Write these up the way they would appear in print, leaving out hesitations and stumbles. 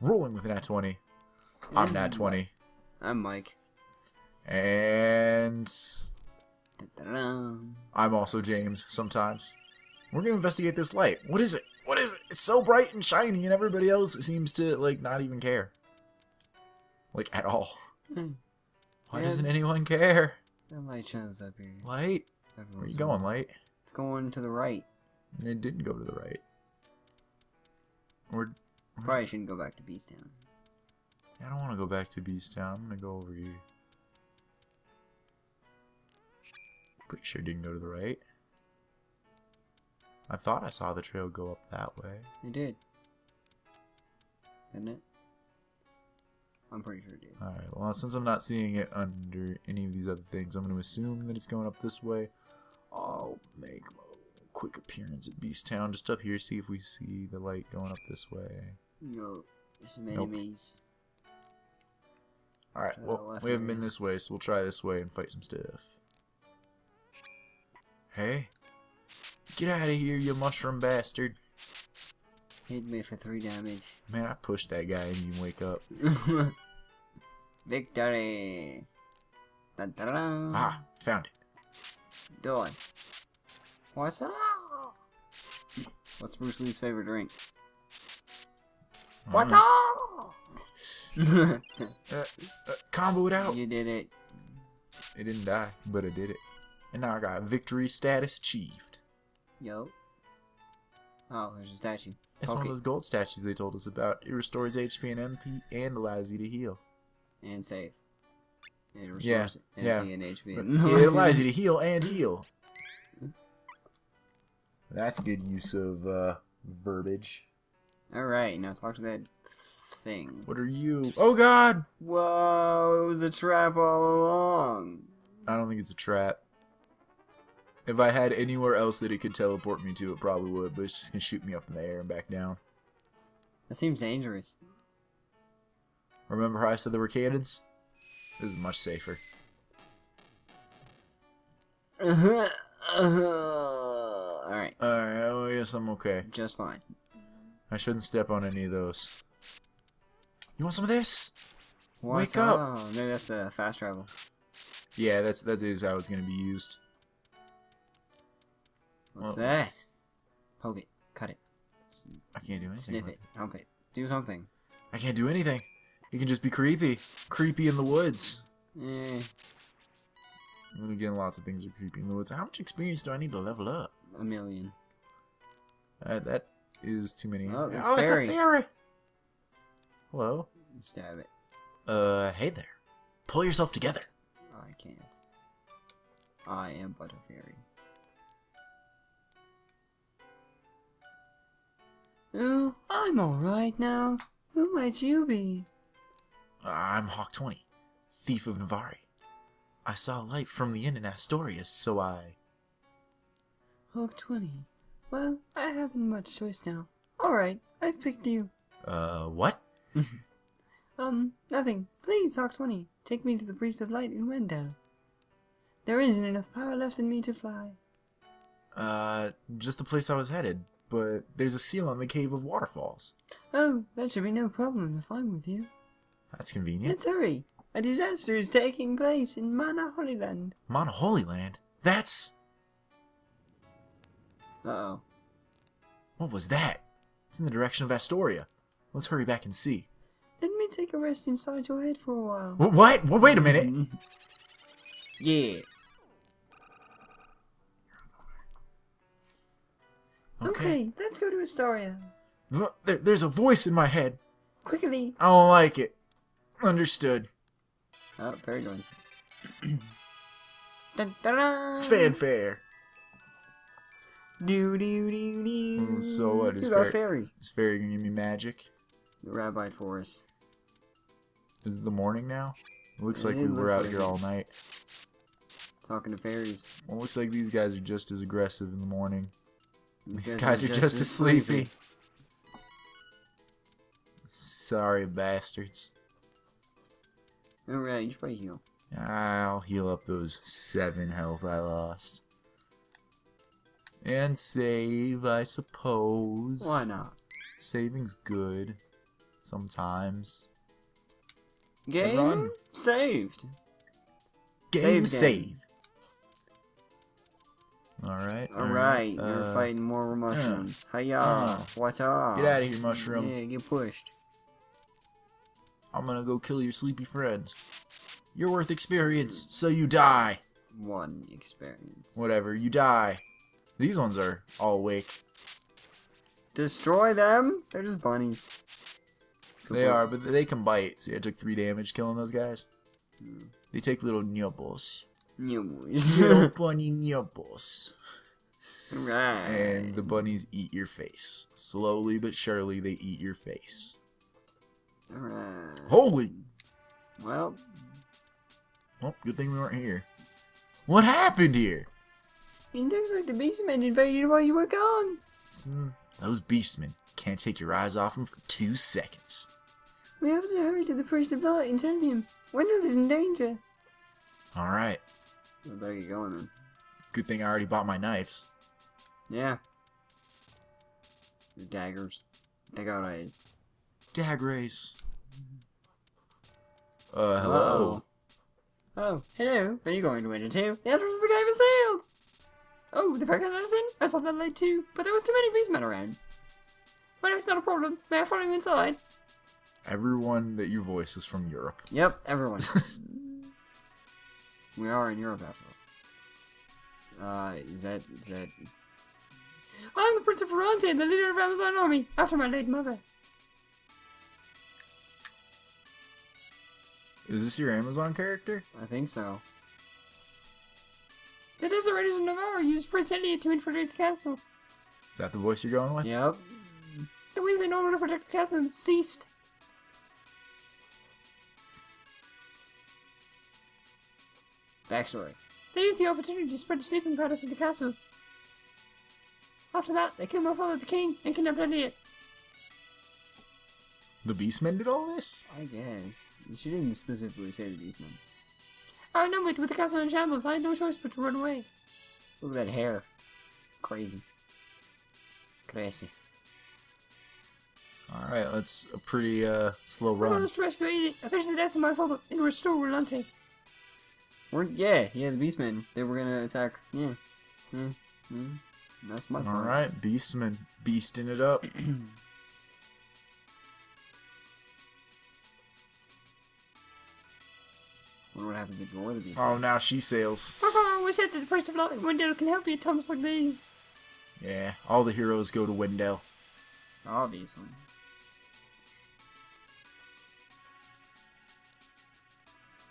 Rolling with a nat 20. I'm nat 20. I'm Mike. And... I'm also James, sometimes. We're going to investigate this light. What is it? What is it? It's so bright and shiny, and everybody else seems to, like, not even care. Like, at all. Why doesn't anyone care? The light shines up here. Light? Where are you going, light? It's going to the right. It didn't go to the right. Or... probably shouldn't go back to Beasttown. I don't want to go back to Beasttown. I'm going to go over here. Pretty sure it didn't go to the right. I thought I saw the trail go up that way. It did. Didn't it? I'm pretty sure it did. Alright, well, since I'm not seeing it under any of these other things, I'm going to assume that it's going up this way. I'll make a quick appearance at Beasttown, just up here, see if we see the light going up this way. No, there's some enemies. Nope. Alright, well, we haven't been this way, so we'll try this way and fight some stuff. Hey, get out of here, you mushroom bastard. Hit me for 3 damage. Man, I pushed that guy and you wake up. Victory! Dun, dun, dun. Ah, found it. Done. What's up? What's Bruce Lee's favorite drink? What the? Combo it out. You did it. It didn't die, but it did it. And now I got victory status achieved. Yo. Oh, there's a statue. It's one of those gold statues they told us about. It restores HP and MP and allows you to heal. And save. It restores MP and HP. It allows you to heal and heal. That's good use of verbiage. Alright, now talk to that thing. What are you? Oh god! Whoa, it was a trap all along. I don't think it's a trap. If I had anywhere else that it could teleport me to, it probably would, but it's just going to shoot me up in the air and back down. That seems dangerous. Remember how I said there were cannons? This is much safer. Alright. Alright, oh yes, I'm okay. Just fine. I shouldn't step on any of those. You want some of this? Wake up! Oh, no, that's the fast travel. Yeah, that is how it's going to be used. What's that? Poke it. Cut it. I can't do anything. Sniff it. Hump it. Do something. I can't do anything. It can just be creepy. Creepy in the woods. Yeah. And again, lots of things are creepy in the woods. How much experience do I need to level up? 1,000,000. That is too many. Oh, it's a fairy. Hello. Stab it. Hey there. Pull yourself together. I can't. I am but a fairy. Oh, I'm alright now. Who might you be? I'm Hawk 20, Thief of Navari. I saw light from the inn in Astoria, so I... Hawk 20. Well, I haven't much choice now. Alright, I've picked you. What? Nothing. Please, Hawk 20, take me to the Priest of Light in Wendell. There isn't enough power left in me to fly. Just the place I was headed. But there's a seal on the Cave of Waterfalls. Oh, that should be no problem if I'm with you. That's convenient. Let's hurry. A disaster is taking place in Mana Holy Land. Mana Holy Land? That's... uh-oh. What was that? It's in the direction of Astoria. Let's hurry back and see. Let me take a rest inside your head for a while. What? Well, wait a minute. Yeah. Okay, let's go to Astoria. There's a voice in my head. Quickly. I don't like it. Understood. Oh, very good. Dun, dun, dun. Fanfare. Do do do do. Oh, so what is our fairy? Is fairy gonna give me magic? The rabbi for us. Is it the morning now? It looks like we were out here all night. Talking to fairies. Well, it looks like these guys are just as aggressive in the morning. These guys are just as sleepy. Sorry, bastards. Alright, you should probably heal. I'll heal up those 7 health I lost. And save, I suppose. Why not? Saving's good. sometimes. Game Everyone? Saved. Game saved. Alright, you're fighting more mushrooms. Hiya! What up? Get out of here, mushroom. Yeah, get pushed. I'm gonna go kill your sleepy friend. You're worth experience, so you die. One experience. Whatever, you die. These ones are all awake. Destroy them? They're just bunnies. They are, but they can bite. See, I took 3 damage killing those guys. Hmm. They take little nipples. Little bunny nipples. Right. And the bunnies eat your face. Slowly but surely, they eat your face. Alright. Holy! Well. Well, good thing we weren't here. What happened here? It looks like the Beastmen invaded while you were gone. Those Beastmen. Can't take your eyes off them for 2 seconds. We have to hurry to the Priest of Light and tell him. Wendell is in danger. Alright. I better get going then. Good thing I already bought my knives. Yeah. Your daggers. They got eyes. Dag race. Hello. Oh, hello. Are you going to Winter too? The entrance of the cave is sealed! Oh, the fact that I saw that light too, but there was too many beastmen around. Well, it's not a problem. May I follow you inside? Everyone that you voice is from Europe. Yep, everyone. We are in Europe after all. Is that... I'm the Prince of Rolante, the leader of Amazon Army, after my late mother. Is this your Amazon character? I think so. The Deserters of Navarre used Prince Elliot to infiltrate the castle. Is that the voice you're going with? Yep. The ways they normally protect the castle ceased. Backstory. They used the opportunity to spread the sleeping powder through the castle. After that, they killed my father, the king, and kidnapped Elliot. The Beastmen did all this? I guess. She didn't specifically say the Beastmen. I remembered with the castle in shambles. I had no choice but to run away. Look at that hair. Crazy. Crazy. Alright, that's a pretty slow run. I managed to rescue Elliot. I finished the death of my father and restore Rolante. Yeah, the Beastmen. They were gonna attack. Yeah. That's my point. Alright, Beastmen. Beasting it up. Wonder what happens if you're the Beastmen. Oh, now she sails. We said that the Priest of Light and Wendell can help you at times like these. Yeah, all the heroes go to Wendell. Obviously.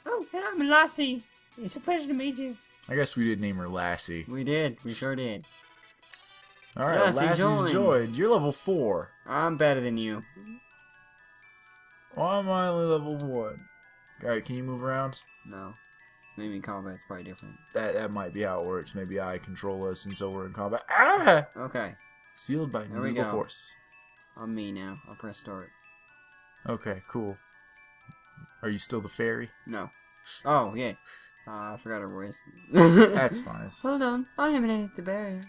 Oh, and I'm Lassie. It's a pleasure to meet you. I guess we did name her Lassie. We did. We sure did. Alright, Lassie's joined. You're level 4. I'm better than you. Why am I only level 1? Alright, can you move around? No. Maybe in combat's probably different. That might be how it works. Maybe I control us until we're in combat. Ah! Okay. Sealed by invisible force. I'm me now. I'll press start. Okay, cool. Are you still the fairy? No. Oh, yeah. I forgot her voice. That's fine. Hold on. I'll eliminate the barrier.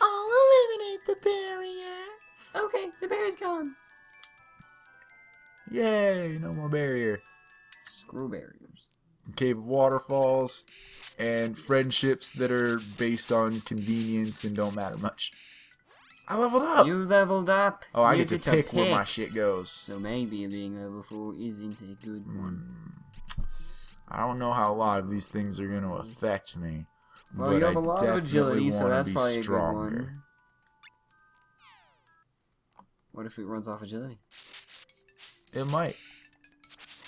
I'll eliminate the barrier. Okay, the barrier's gone. Yay, no more barrier. Screw barriers. Cave of Waterfalls and friendships that are based on convenience and don't matter much. I leveled up! You leveled up! Oh, I get to pick where my shit goes. So maybe being level 4 isn't a good one. I don't know how a lot of these things are going to affect me. Well, you have a lot of agility, so that's probably a good one. What if it runs off agility? It might.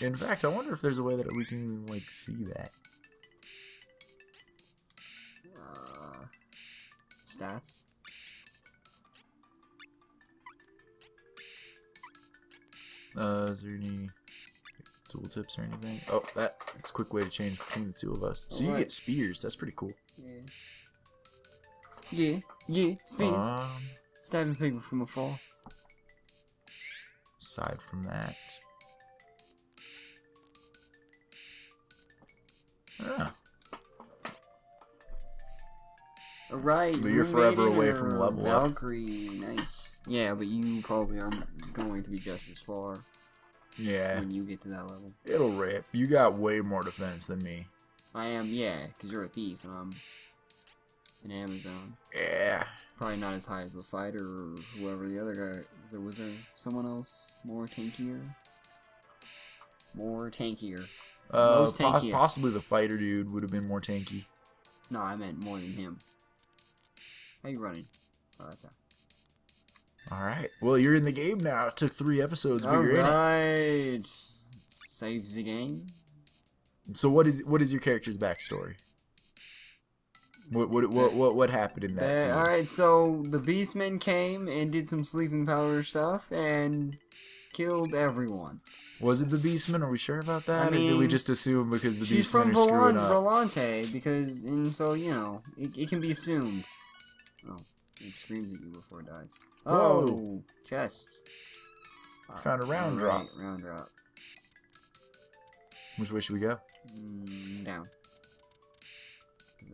In fact, I wonder if there's a way that we can even, like, see that. Stats? Is there any tool tips or anything? Oh, that's a quick way to change between the two of us. So you get spears. That's pretty cool. Yeah. Spears. Stabbing people from afar. Aside from that. Right. But you're forever away from level up. Valkyrie, nice. Yeah, but you probably aren't going to be just as far. Yeah. When you get to that level. It'll rip. You got way more defense than me. I am, yeah, because you're a thief and I'm an Amazon. Yeah. Probably not as high as the fighter or whoever the other guy is. There was there someone else more tankier? More tankier. Most tankiest. Possibly the fighter dude would have been more tanky. No, I meant more than him. How you running? Oh, that's out. All right. Well, you're in the game now. It took 3 episodes, but you're in it. All right. Saves the game. So what is your character's backstory? What happened in that scene? All right. So the Beastmen came and did some sleeping powder stuff and killed everyone. Was it the Beastmen? Are we sure about that? I mean, or did we just assume because the Beastmen are screwing up? She's from Rolante, because, and so, you know, it can be assumed. Oh, it screams at you before it dies. Whoa. Oh, chests. Found a round drop. Round drop. Which way should we go? Down.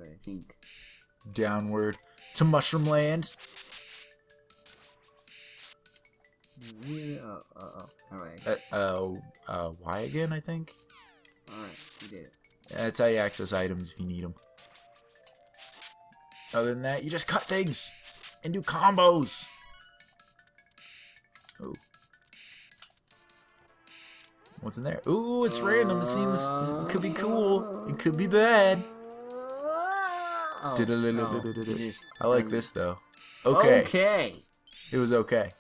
I think. Downward to Mushroom Land. Y again, I think. Alright, we did it. That's how you access items if you need them. Other than that, you just cut things and do combos. Ooh. What's in there? Ooh, it's random. It seems it could be cool. It could be bad. Oh, no. I like this though. Okay. Okay. It was okay.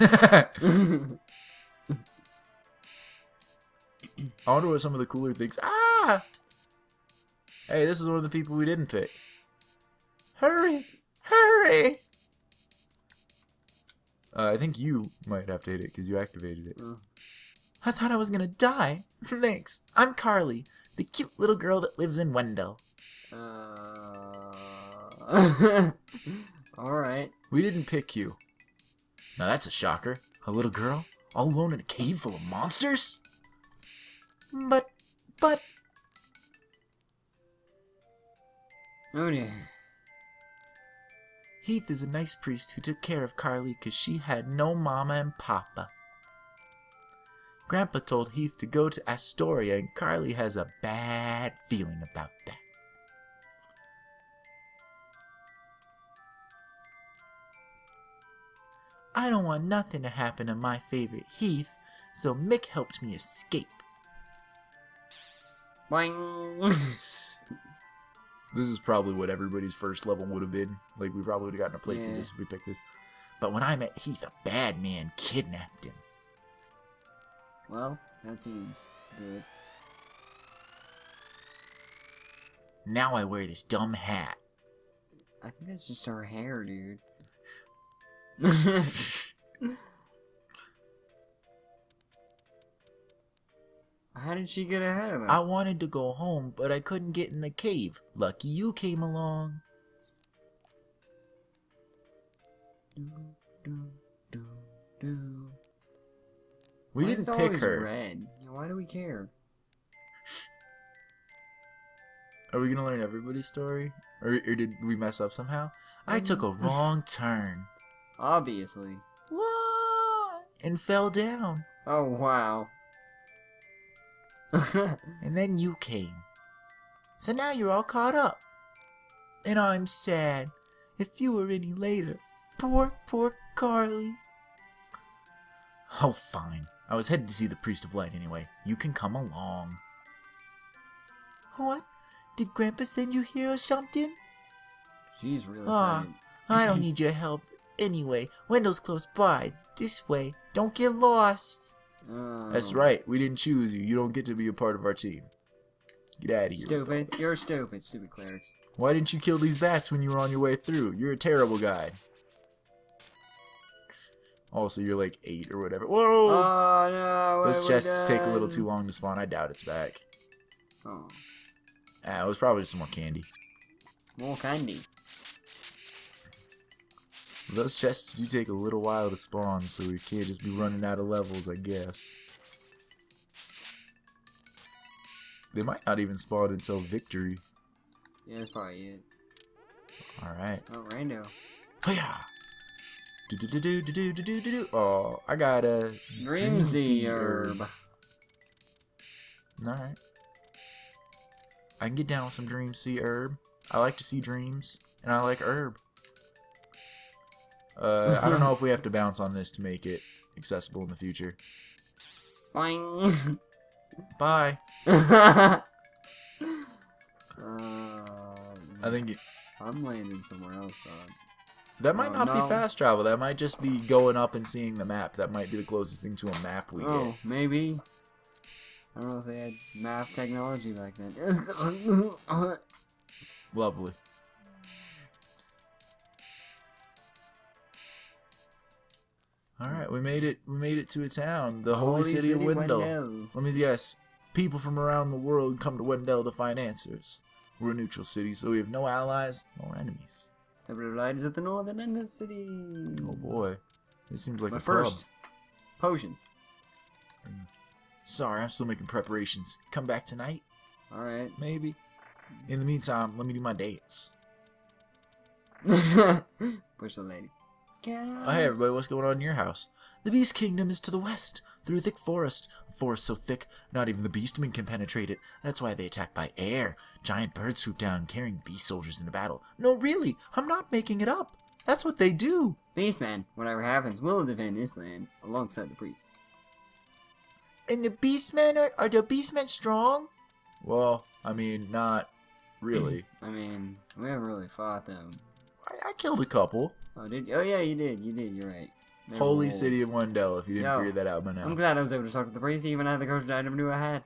I wonder what some of the cooler things. Ah! Hey, this is one of the people we didn't pick. Hurry! Hurry! I think you might have to hit it because you activated it. I thought I was gonna die. Thanks. I'm Carly, the cute little girl that lives in Wendell. All right. We didn't pick you. Now that's a shocker. A little girl? All alone in a cave full of monsters? But... Oh dear. Heath is a nice priest who took care of Carly because she had no mama and papa. Grandpa told Heath to go to Astoria and Carly has a bad feeling about that. I don't want nothing to happen to my favorite Heath, so Mick helped me escape. This is probably what everybody's first level would have been. Like, we probably would have gotten a play for this if we picked this. But when I met Heath, a bad man kidnapped him. Well, that seems good. Now I wear this dumb hat. I think that's just our hair, dude. How did she get ahead of us? I wanted to go home, but I couldn't get in the cave. Lucky you came along. We didn't pick her. Red? Why do we care? Are we gonna learn everybody's story, or did we mess up somehow? I took a wrong turn. Obviously. What? And fell down. Oh, wow. And then you came. So now you're all caught up. And I'm sad. If you were any later. Poor, poor Carly. Oh, fine. I was headed to see the Priest of Light anyway. You can come along. What? Did Grandpa send you here or something? She's really excited. I don't need your help. Anyway, Wendell's close by. This way. Don't get lost. That's right. We didn't choose you. You don't get to be a part of our team. Get out of here. Stupid. You're stupid. Stupid clerics. Why didn't you kill these bats when you were on your way through? You're a terrible guy. Also, you're like 8 or whatever. Whoa! Oh, no. Those chests take a little too long to spawn. I doubt it's back. Oh. It was probably just some more candy. More candy. Those chests do take a little while to spawn, so we can't just be running out of levels, I guess. They might not even spawn until victory. Yeah, that's probably it. All right. Oh, rando. Yeah. Oh, I got a Dreamsy herb. All right. I can get down with some Dreamsy herb. I like to see dreams, and I like herb. I don't know if we have to bounce on this to make it accessible in the future. Boing. Bye. I think it, I'm landing somewhere else, dog. That might not be fast travel. That might just be going up and seeing the map. That might be the closest thing to a map we get. Maybe. I don't know if they had map technology back then. Lovely. All right, we made it. We made it to a town, the holy city of Wendell. Let me guess. People from around the world come to Wendell to find answers. We're a neutral city, so we have no allies, nor enemies. Every light is at the northern end of the city. Oh boy, this seems like a first. Potions. Sorry, I'm still making preparations. Come back tonight. All right, maybe. In the meantime, let me do my dance. Push the lady. Oh, hey everybody, what's going on in your house? The Beast Kingdom is to the west, through a thick forest. A forest so thick, not even the Beastmen can penetrate it. That's why they attack by air. Giant birds swoop down, carrying beast soldiers into battle. No, really, I'm not making it up. That's what they do. Beastmen, whatever happens, will defend this land, alongside the priest. And the Beastmen, are the Beastmen strong? Well, I mean, not really. I mean, we haven't really fought them. I killed a couple. Oh, did you? Oh, yeah, you did. You did. You're right. They Holy City of Wendell, if you didn't figure that out by now. I'm glad I was able to talk to the priest, even I had the courage I never knew I had.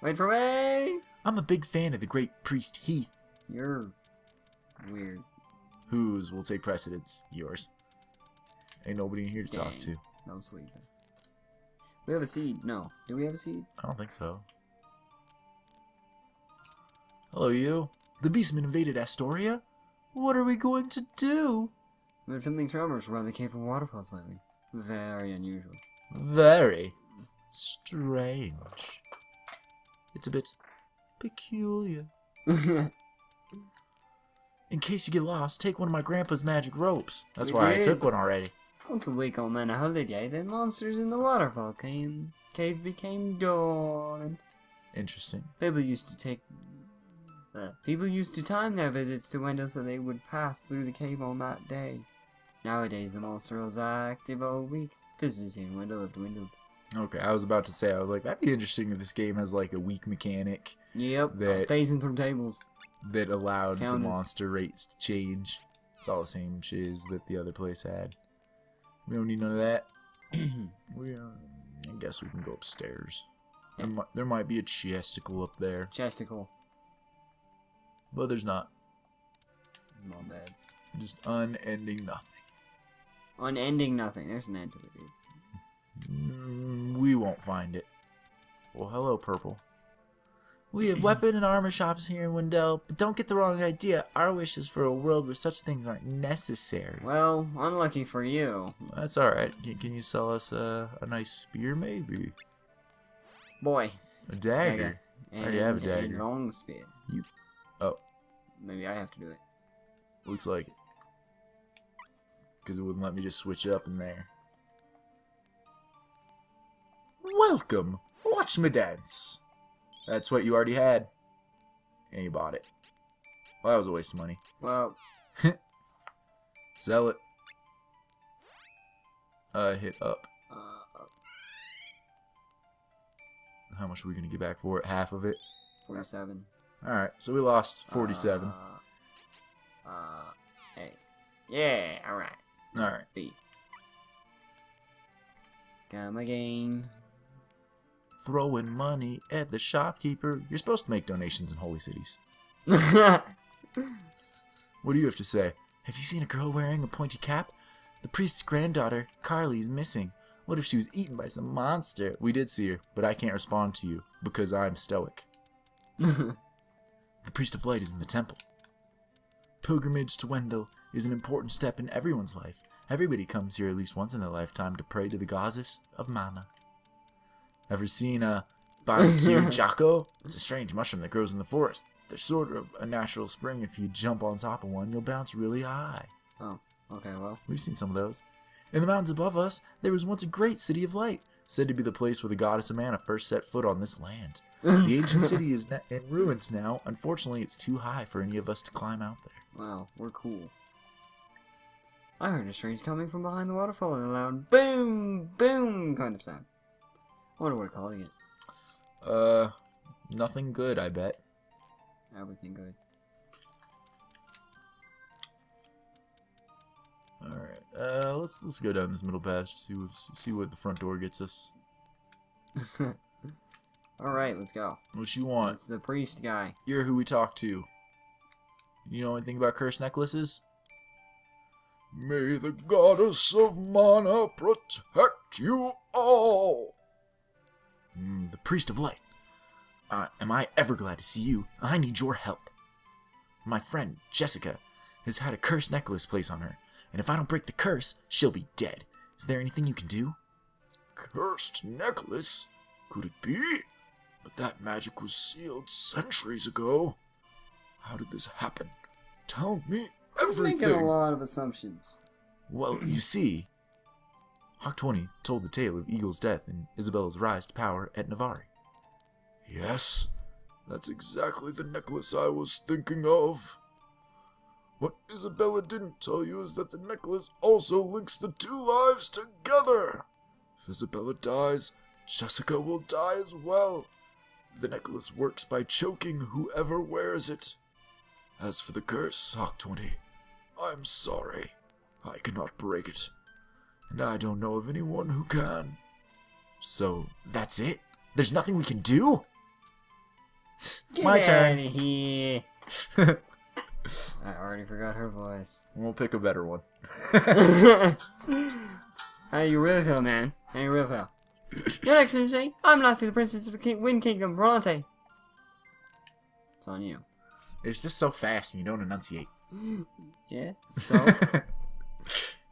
Wait for me! I'm a big fan of the great priest Heath. You're weird. Whose will take precedence? Yours. Ain't nobody in here to talk to. No sleeping. We have a seed. No. Do we have a seed? I don't think so. Hello, you. The Beastmen invaded Astoria? What are we going to do? I've been feeling tremors around the Cave of Waterfalls lately. Very unusual. Very strange. It's a bit peculiar. In case you get lost, take one of my grandpa's magic ropes. That's why I took one already. Once a week on Mana Holiday, the monsters in the waterfall cave became dormant. Interesting. People used to time their visits to Wendell so they would pass through the cave on that day. Nowadays, the monster is active all week. Visitors here in Wendell have dwindled. Okay, I was about to say, I was like, that'd be interesting if this game has like a weak mechanic. Yep, phasing through tables. That allowed the monster rates to change. It's all the same shiz that the other place had. We don't need none of that. I guess we can go upstairs. Yeah. There might be a chesticle up there. Chesticle. Well, there's not. Mom dads. Just unending nothing. Unending nothing. There's an end to it, dude. We won't find it. Well, hello, Purple. We have weapon and armor shops here in Wendell, but don't get the wrong idea. Our wish is for a world where such things aren't necessary. Well, unlucky for you. That's alright. Can you sell us a nice spear, maybe? Boy. A dagger. I already have a dagger. A long spear. You... Oh. Maybe I have to do it. Looks like it. Because it wouldn't let me just switch up in there. Welcome! Watch me dance! That's what you already had. And you bought it. Well, that was a waste of money. Well. Sell it. Hit up. How much are we going to get back for it? Half of it? 47. Alright, so we lost 47. A. Yeah, alright. Alright. B. Come again. Throwing money at the shopkeeper. You're supposed to make donations in holy cities. What do you have to say? Have you seen a girl wearing a pointy cap? The priest's granddaughter, Carly, is missing. What if she was eaten by some monster? We did see her, but I can't respond to you because I'm stoic. The Priest of Light is in the temple. Pilgrimage to Wendell is an important step in everyone's life. Everybody comes here at least once in their lifetime to pray to the goddess of Mana. Ever seen a Barakir Jaco? It's a strange mushroom that grows in the forest. There's sort of a natural spring. If you jump on top of one, you'll bounce really high. Oh, okay, well. We've seen some of those. In the mountains above us, there was once a great city of light, said to be the place where the goddess of Mana first set foot on this land. The ancient city is in ruins now. Unfortunately, it's too high for any of us to climb out there. Wow, we're cool. I heard a strange coming from behind the waterfall and a loud boom, boom kind of sound. I wonder what we're calling it. Nothing good, I bet. Everything good. Alright, let's go down this middle path, see what the front door gets us. Alright, let's go. What you want? It's the priest guy. You're who we talk to. You know anything about cursed necklaces? May the goddess of Mana protect you all. The priest of light. Am I ever glad to see you. I need your help. My friend, Jessica, has had a cursed necklace placed on her, and if I don't break the curse, she'll be dead. Is there anything you can do? Cursed necklace? Could it be? But that magic was sealed centuries ago. How did this happen? Tell me everything. He's making a lot of assumptions. Well, you see, Hawk 20 told the tale of Eagle's death and Isabella's rise to power at Navari. Yes, that's exactly the necklace I was thinking of. What Isabella didn't tell you is that the necklace also links the two lives together. If Isabella dies, Jessica will die as well. The necklace works by choking whoever wears it. As for the curse, Hawk 20, I'm sorry. I cannot break it. And I don't know of anyone who can. So, that's it? There's nothing we can do? Get my turn. Out of here. I already forgot her voice. We'll pick a better one. How you really feel, man? How you really feel? Your Excellency, I'm Lassie, the Princess of the Wind Kingdom, Rolante. It's on you. It's just so fast and you don't enunciate. Yeah, so?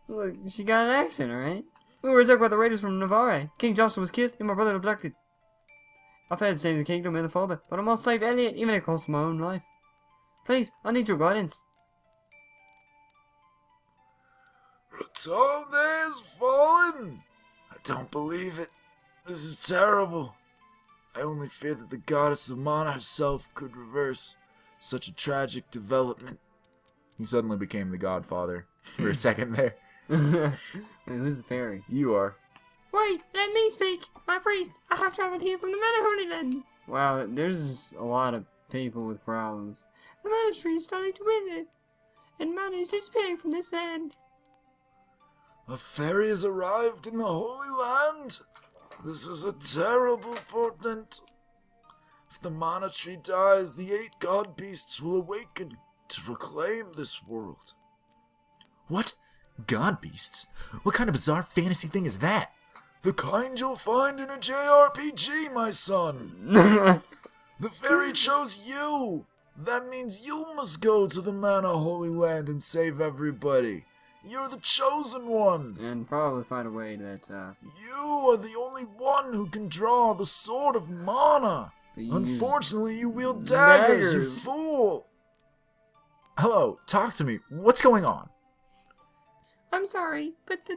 Look, she got an accent, alright? We were attacked by the raiders from Navarre. King Jocelyn was killed and my brother abducted. I failed to save the kingdom and the father, but I must save Elliot, even at the cost of my own life. Please, I need your guidance. Rotonde has fallen! I don't believe it. This is terrible. I only fear that the goddess of Mana herself could reverse such a tragic development. He suddenly became the godfather for a second there. Wait, who's the fairy? You are. Wait, let me speak. My priest, I have traveled here from the Mana Holy Land. Wow, there's a lot of people with problems. The Mana Tree is starting to wither, and Mana is disappearing from this land. A fairy has arrived in the Holy Land? This is a terrible portent. If the Mana Tree dies, the 8 God Beasts will awaken to reclaim this world. What? God Beasts? What kind of bizarre fantasy thing is that? The kind you'll find in a JRPG, my son. The fairy chose you! That means you must go to the Mana Holy Land and save everybody. You're the chosen one! And probably find a way that, You are the only one who can draw the Sword of Mana! Unfortunately, you wield daggers, you fool! Hello, talk to me. What's going on? I'm sorry, but the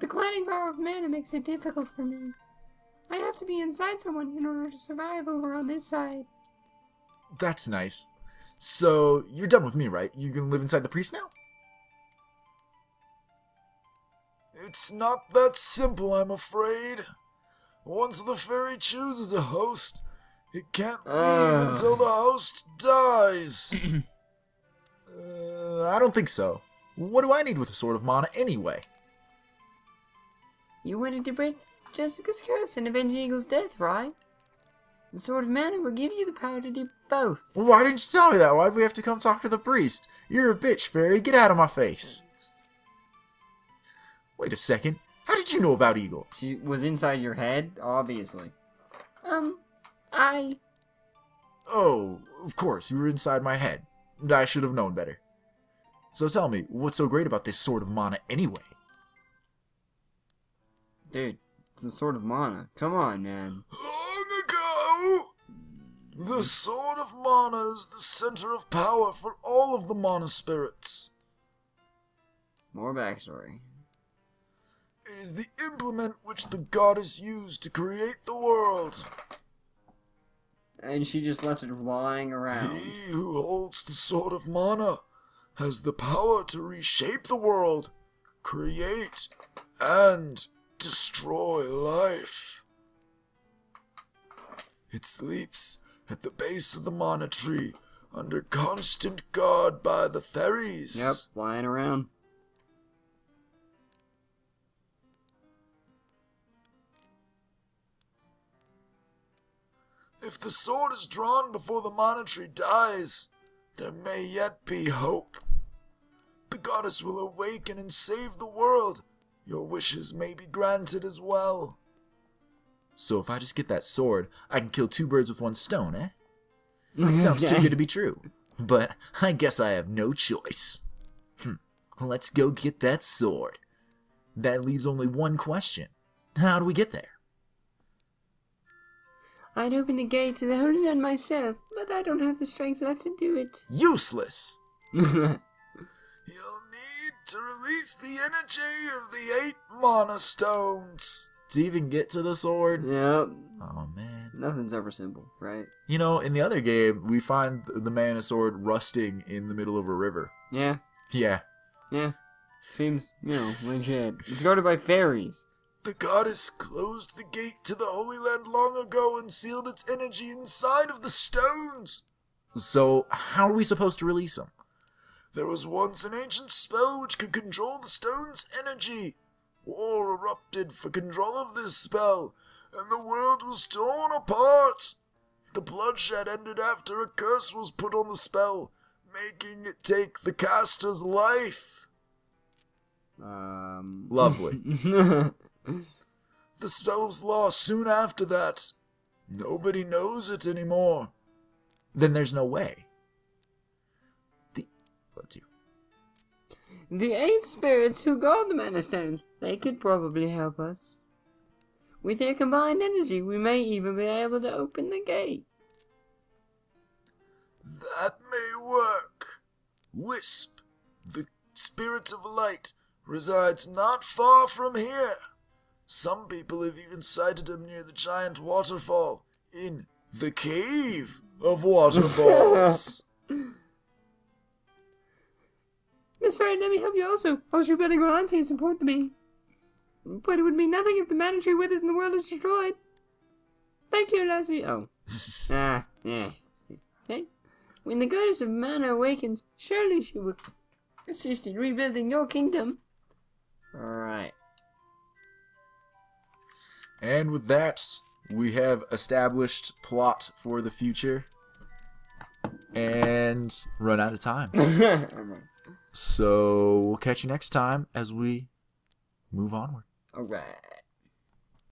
declining power of Mana makes it difficult for me. I have to be inside someone in order to survive over on this side. That's nice. So, you're done with me, right? You're gonna live inside the priest now? It's not that simple, I'm afraid. Once the fairy chooses a host, it can't leave until the host dies. I don't think so. What do I need with a Sword of Mana anyway? You wanted to break Jessica's curse and avenge Eagle's death, right? The Sword of Mana will give you the power to do both. Well, why didn't you tell me that? Why'd we have to come talk to the priest? You're a bitch, fairy. Get out of my face. Wait a second. How did you know about Eagle? She was inside your head, obviously. I... Oh, of course. You were inside my head. I should have known better. So tell me, what's so great about this Sword of Mana anyway? Dude. It's the Sword of Mana. Come on, man. Long ago, The Sword of Mana is the center of power for all of the Mana spirits. More backstory. It is the implement which the goddess used to create the world. And she just left it lying around. He who holds the Sword of Mana has the power to reshape the world, create, and destroy life. It sleeps at the base of the Mana Tree, under constant guard by the fairies. Yep, lying around. If the sword is drawn before the Mana Tree dies, there may yet be hope. The goddess will awaken and save the world. Your wishes may be granted as well. So if I just get that sword, I can kill two birds with one stone, eh? Sounds too good to be true. But I guess I have no choice. Let's go get that sword. That leaves only one question. How do we get there? I'd open the gate to the Holy Land myself, but I don't have the strength left to do it. Useless! You'll need to release the energy of the 8 Mana Stones to even get to the sword. Yep. Oh man. Nothing's ever simple, right? You know, in the other game, we find the Mana Sword rusting in the middle of a river. Yeah. Yeah. Yeah. Seems, you know, legit. It's guarded by fairies. The goddess closed the gate to the Holy Land long ago and sealed its energy inside of the stones. So, how are we supposed to release them? There was once an ancient spell which could control the stone's energy. War erupted for control of this spell, and the world was torn apart. The bloodshed ended after a curse was put on the spell, making it take the caster's life. Lovely. The spell was lost soon after that. Nobody knows it anymore. Then there's no way. The 8 spirits who guard the Mana Stones, they could probably help us. With their combined energy, we may even be able to open the gate. That may work. Wisp, the Spirit of Light, resides not far from here. Some people have even sighted him near the giant waterfall in the Cave of Waterfalls. Miss Fairy, let me help you also. I was rebuilding Rolante is important to me. But it would mean nothing if the Mana Tree withers and the world is destroyed. Thank you, Lassie. Oh. Yeah. Okay. When the goddess of Mana awakens, surely she will assist in rebuilding your kingdom. Alright. And with that, we have established plot for the future and run out of time. So we'll catch you next time as we move onward. All right.